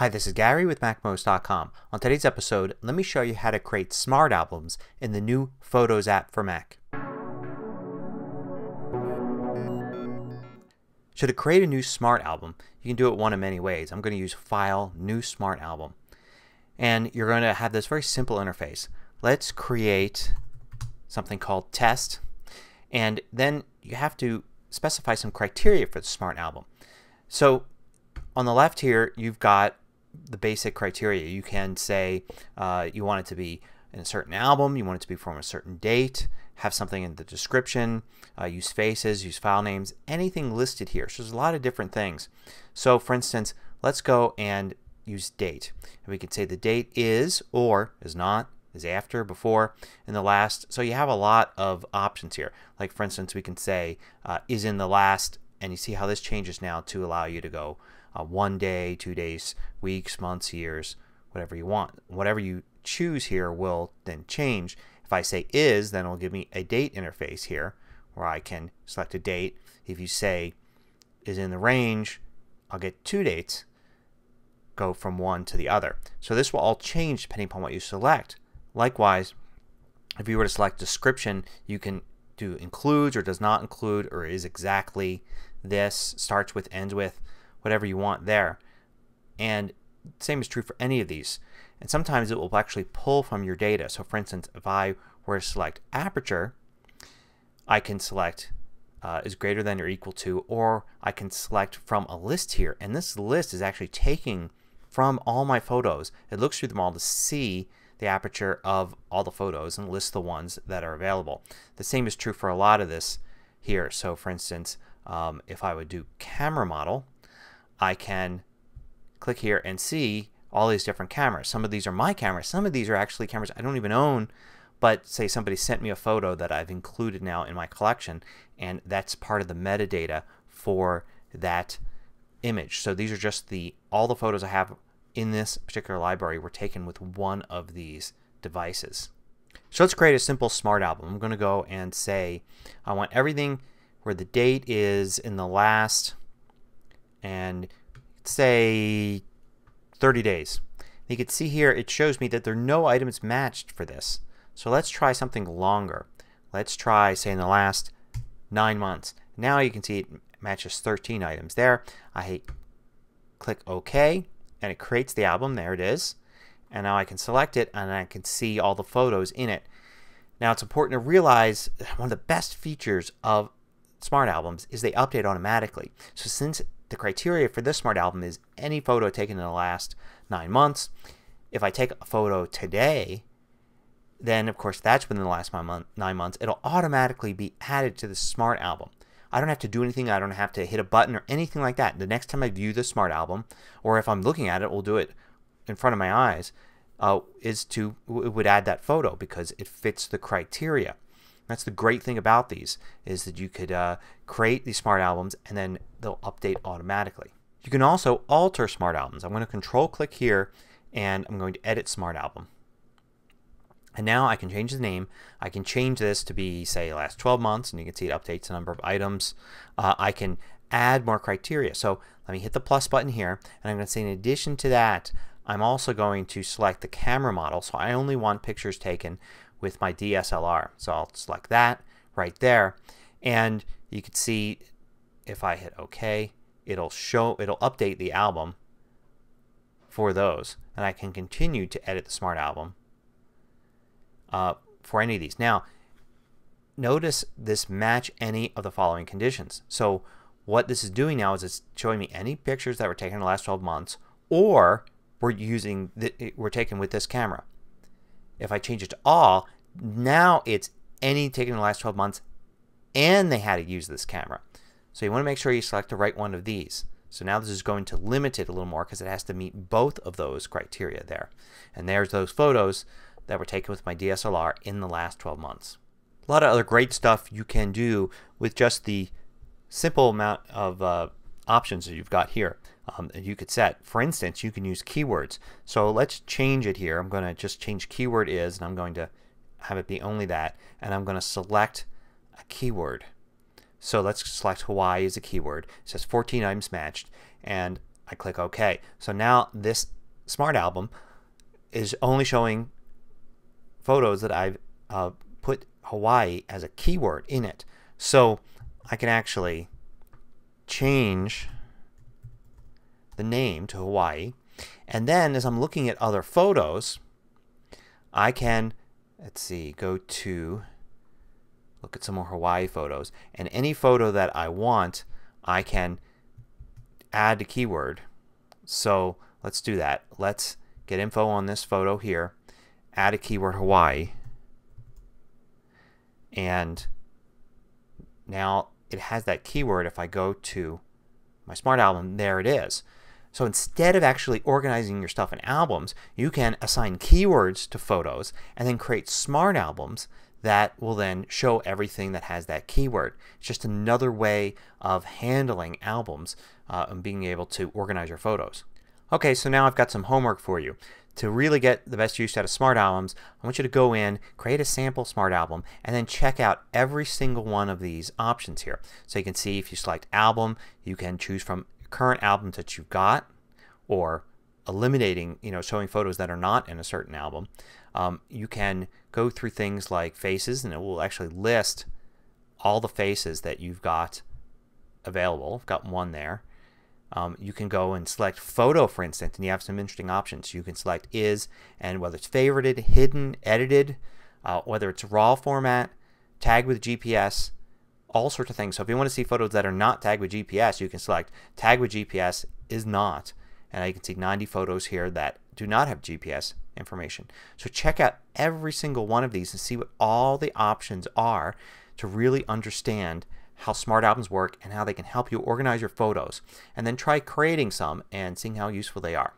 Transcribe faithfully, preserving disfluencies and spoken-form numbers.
Hi, this is Gary with MacMost dot com. On today's episode, let me show you how to create Smart Albums in the new Photos app for Mac. So to create a new Smart Album, you can do it one of many ways. I'm going to use File, New Smart Album. And you're going to have this very simple interface. Let's create something called Test. And then you have to specify some criteria for the Smart Album. So on the left here, you've got the basic criteria. You can say uh, you want it to be in a certain album, you want it to be from a certain date, have something in the description, uh, use spaces, use file names, anything listed here. So there's a lot of different things. So for instance, let's go and use date. And we could say the date is, or is not, is after, before, in the last. So you have a lot of options here. Like for instance, we can say uh, is in the last, and you see how this changes now to allow you to go Uh, one day, two days, weeks, months, years, whatever you want. Whatever you choose here will then change. If I say is, then it will give me a date interface here where I can select a date. If you say is in the range, I'll get two dates, go from one to the other. So this will all change depending upon what you select. Likewise, if you were to select description, you can do includes or does not include or is exactly this, starts with, ends with, whatever you want there. And same is true for any of these. And sometimes it will actually pull from your data. So for instance, if I were to select aperture, I can select uh, is greater than or equal to, or I can select from a list here. And this list is actually taking from all my photos. It looks through them all to see the aperture of all the photos and lists the ones that are available. The same is true for a lot of this here. So for instance, um, if I would do camera model, I can click here and see all these different cameras. Some of these are my cameras. Some of these are actually cameras I don't even own, but say somebody sent me a photo that I've included now in my collection, and that's part of the metadata for that image. So these are just the all the photos I have in this particular library were taken with one of these devices. So let's create a simple Smart Album. I'm going to go and say I want everything where the date is in the last, and say thirty days. You can see here it shows me that there are no items matched for this. So let's try something longer. Let's try, say, in the last nine months. Now you can see it matches thirteen items there. I click OK and it creates the album. There it is. And now I can select it and I can see all the photos in it. Now it's important to realize one of the best features of Smart Albums is they update automatically. So since the criteria for this Smart Album is any photo taken in the last nine months. If I take a photo today, then of course that's within the last nine months. It'll automatically be added to the Smart Album. I don't have to do anything. I don't have to hit a button or anything like that. The next time I view the Smart Album, or if I'm looking at it, we'll do it in front of my eyes, uh, is to it would add that photo because it fits the criteria. That's the great thing about these, is that you could uh, create these Smart Albums and then they'll update automatically. You can also alter Smart Albums. I'm going to control click here and I'm going to edit Smart Album. And now I can change the name. I can change this to be, say, last twelve months, and you can see it updates the number of items. Uh, I can add more criteria. So let me hit the plus button here and I'm going to say in addition to that I'm also going to select the camera model. So I only want pictures taken with my D S L R. So I'll select that right there and you can see if I hit OK it'll show, it'll update the album for those, and I can continue to edit the Smart Album uh, for any of these. Now notice this match any of the following conditions. So what this is doing now is it's showing me any pictures that were taken in the last twelve months or were using the, were taken with this camera. If I change it to all, now it's any taken in the last twelve months and they had to use this camera. So you want to make sure you select the right one of these. So now this is going to limit it a little more because it has to meet both of those criteria there. And there's those photos that were taken with my D S L R in the last twelve months. A lot of other great stuff you can do with just the simple amount of uh, options that you've got here. Um, you could set. For instance, you can use keywords. So let's change it here. I'm going to just change keyword is and I'm going to have it be only that, and I'm going to select a keyword. So let's select Hawaii as a keyword. It says fourteen items matched, and I click OK. So now this Smart Album is only showing photos that I've uh, put Hawaii as a keyword in it. So I can actually change the name to Hawaii, and then as I'm looking at other photos I can, let's see, go to look at some more Hawaii photos, and any photo that I want I can add a keyword. So let's do that. Let's get info on this photo here, add a keyword Hawaii, and now it has that keyword. If I go to my Smart Album, there it is. So instead of actually organizing your stuff in albums, you can assign keywords to photos and then create Smart Albums that will then show everything that has that keyword. It's just another way of handling albums uh, and being able to organize your photos. Okay, so now I've got some homework for you. To really get the best use out of Smart Albums, I want you to go in, create a sample Smart Album, and then check out every single one of these options here. So you can see if you select album, you can choose from current albums that you've got, or eliminating, you know, showing photos that are not in a certain album. Um, you can go through things like faces, and it will actually list all the faces that you've got available. I've got one there. Um, you can go and select photo, for instance, and you have some interesting options. You can select is, and whether it's favorited, hidden, edited, uh, whether it's raw format, tagged with G P S, all sorts of things. So if you want to see photos that are not tagged with G P S, you can select tagged with G P S is not. And you can see ninety photos here that do not have G P S information. So check out every single one of these and see what all the options are to really understand how Smart Albums work and how they can help you organize your photos. And then try creating some and seeing how useful they are.